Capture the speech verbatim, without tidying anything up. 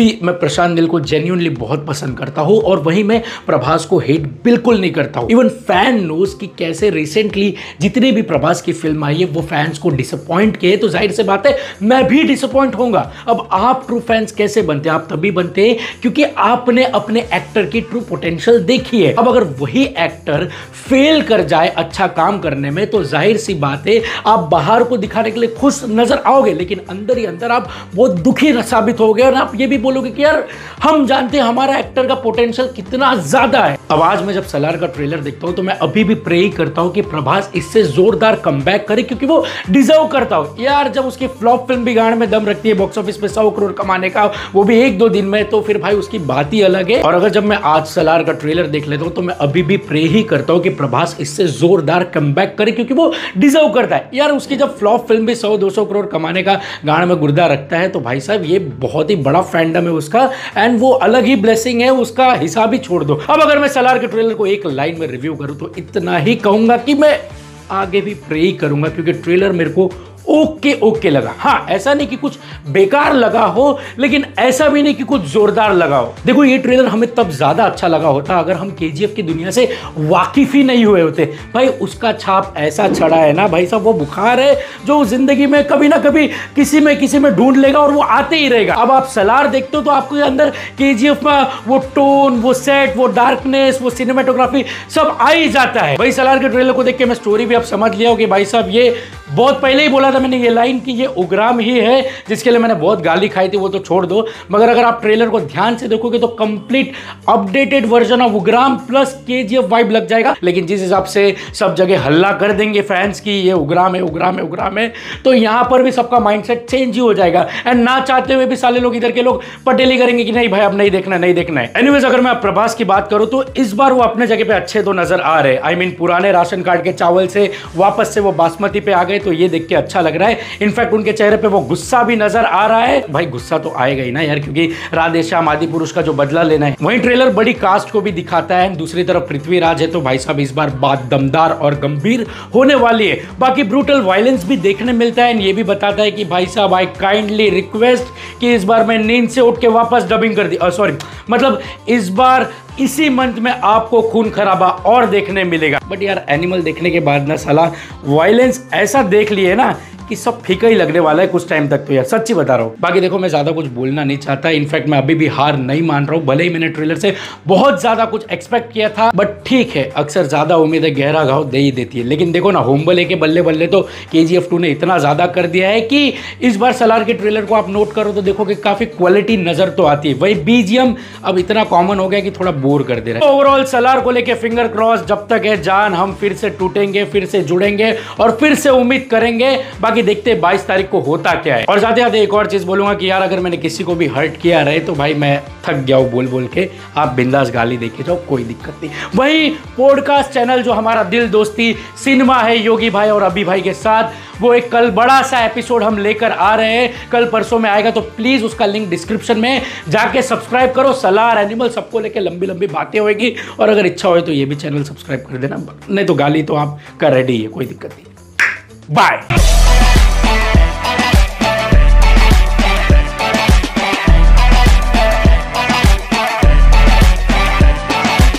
सी मैं प्रशांत नील को जेन्यूनली बहुत पसंद करता हूँ और वहीं मैं प्रभास को हेट बिल्कुल नहीं करता हूँ। इवन फैन नोज कि कैसे रिसेंटली जितनी भी प्रभास की फिल्म आई है वो फैंस को डिसअपॉइंट किए, तो जाहिर से बात है मैं भी डिसअपॉइंट होऊंगा। अब आप ट्रू फैंस कैसे बनते हैं? आप तभी बनते हैं क्योंकि आपने अपने एक्टर की ट्रू पोटेंशियल देखी है। अब अगर वही एक्टर फेल कर जाए अच्छा काम करने में तो जाहिर सी बात है आप बाहर को दिखाने के लिए खुश नजर आओगे लेकिन अंदर ही अंदर आप बहुत दुखी साबित हो गए और आप ये भी बोलोगे कि यार हम जानते हैं हमारा एक्टर का पोटेंशियल कितना ज्यादा है। अब आज मैं जब सलार का ट्रेलर देखता हूं तो मैं अभी भी प्रे करता हूं कि प्रभास इससे जोरदार कमबैक करे क्योंकि वो डिजर्व करता हो। यार जब उसकी फ्लॉप फिल्म भी गाड़ में दम रखती है बॉक्स ऑफिस पे सौ करोड़ कमाने का, वो भी एक दो दिन में, तो फिर भाई उसकी बात ही अलग है। और अगर जब मैं आज सलार का ट्रेलर देख लेता हूं तो मैं अभी भी प्रे ही करता हूं कि प्रभास इससे जोरदार कमबैक करे क्योंकि वो डिजर्व करता है। यार उसकी जब फ्लॉप फिल्म भी सौ दो सौ करोड़ कमाने का गाड़ में गुर्दा रखता है तो भाई साहब ये बहुत ही बड़ा फैंडम है उसका एंड वो अलग ही ब्लेसिंग है, उसका हिसाब ही छोड़ दो। अब अगर मैं सलार के ट्रेलर को एक लाइन में रिव्यू करूं तो इतना ही कहूंगा कि मैं आगे भी प्रे करूंगा क्योंकि ट्रेलर मेरे को ओके ओके लगा। हाँ ऐसा नहीं कि कुछ बेकार लगा हो लेकिन ऐसा भी नहीं कि कुछ जोरदार लगा हो। देखो ये ट्रेलर हमें तब ज्यादा अच्छा लगा होता अगर हम केजीएफ की दुनिया से वाकिफ ही नहीं हुए होते। भाई उसका छाप ऐसा छड़ा है ना भाई साहब, वो बुखार है जो जिंदगी में कभी ना कभी किसी में किसी में ढूंढ लेगा और वो आते ही रहेगा। अब आप सलार देखते हो तो आपको अंदर केजीएफ में वो टोन, वो सेट, वो डार्कनेस, वो सिनेमेटोग्राफी सब आ ही जाता है। भाई सलार के ट्रेलर को देख के मैं स्टोरी भी आप समझ लिया हो कि भाई साहब ये बहुत पहले ही बोला था मैंने ये लाइन कि ये उग्राम ही है, जिसके लिए मैंने बहुत गाली खाई थी, वो तो छोड़ दो। मगर अगर आप ट्रेलर को ध्यान से देखोगे तो complete updated version of Ugramm plus KGF vibe लग जाएगा। लेकिन जिस हिसाब से सब जगह हल्ला कर देंगे फैंस की ये उग्राम है उग्राम है उग्राम है, तो यहाँ पर भी सबका माइंडसेट चेंज ही हो जाएगा एंड ना चाहते हुए भी साले लोग इधर के लोग पटेली करेंगे कि नहीं भाई अब नहीं देखना नहीं देखना है। एनीवेज अगर मैं प्रभास की बात करूँ तो इस बार वो अपने जगह पे अच्छे तो नजर आ रहे, आई मीन पुराने राशन कार्ड के चावल से वापस से वो बासमती पे आ गए तो ये देख के अच्छा लग रहा है। इनफैक्ट उनके चेहरे पे वो गुस्सा भी नजर आ रहा है। भाई गुस्सा तो आएगा ही ना यार क्योंकि राधे श्याम आदि पुरुष का जो बदला लेना है। वहीं ट्रेलर बड़ी कास्ट को भी दिखाता है। दूसरी तरफ पृथ्वीराज है तो भाई साहब इस बार बात दमदार और गंभीर होने वाली है। बाकी ब्रूटल वायलेंस भी देखने मिलता है। ये भी बताता है कि भाई साहब आई काइंडली रिक्वेस्ट कि इस बार मैं नींद से उठ के वापस डबिंग कर दी, सॉरी मतलब इस बार इसी मंथ में आपको खून खराबा और देखने मिलेगा। बट यार एनिमल देखने के बाद ना साला वायलेंस ऐसा देख लिए ना कि सब फीका ही लगने वाला है कुछ टाइम तक, तो यार सच्ची बता रहा हूँ। बाकी देखो मैं ज़्यादा कुछ बोलना नहीं चाहता, इनफैक्ट मैं अभी भी हार नहीं मान रहा हूँ। भले ही मैंने ट्रेलर से बहुत ज़्यादा कुछ एक्सपेक्ट किया था बट ठीक है, अक्सर ज़्यादा उम्मीदें गहरा घाव दे ही देती है। लेकिन देखो ना होमबले के बल्ले बल्ले तो केजीएफ टू ने इतना ज़्यादा कर दिया है कि इस बार सलार के ट्रेलर को आप नोट करो तो देखो कि काफ़ी क्वालिटी नज़र तो आती है। वही बीजीएम अब इतना कॉमन हो गया कि थोड़ा बोर कर दे रहा है। ओवरऑल सलार को लेकर फिंगर क्रॉस, जब तक है जान हम फिर से टूटेंगे, फिर से जुड़ेंगे और फिर से उम्मीद करेंगे। बाकी देखते हैं बाईस तारीख को होता क्या है। और जाते जाते एक और चीज बोलूंगा कि यार अगर मैंने किसी को भी हर्ट किया रहे तो भाई मैं थक गया हूं बोल बोल के, आप बिंदास गाली देके जाओ कोई दिक्कत नहीं। वही पॉडकास्ट चैनल जो हमारा दिल दोस्ती सिनेमा है योगी भाई और अभी भाई के साथ, वो एक कल बड़ा सा एपिसोड हम लेकर आ रहे हैं, कल परसों में आएगा, तो प्लीज उसका लिंक डिस्क्रिप्शन में जाके सब्सक्राइब करो। सलार एनिमल सबको लेके लंबी लंबी बातें होगी और अगर इच्छा हो तो ये भी चैनल सब्सक्राइब कर देना, नहीं तो गाली तो आप का रेडी है कोई दिक्कत नहीं। बाय।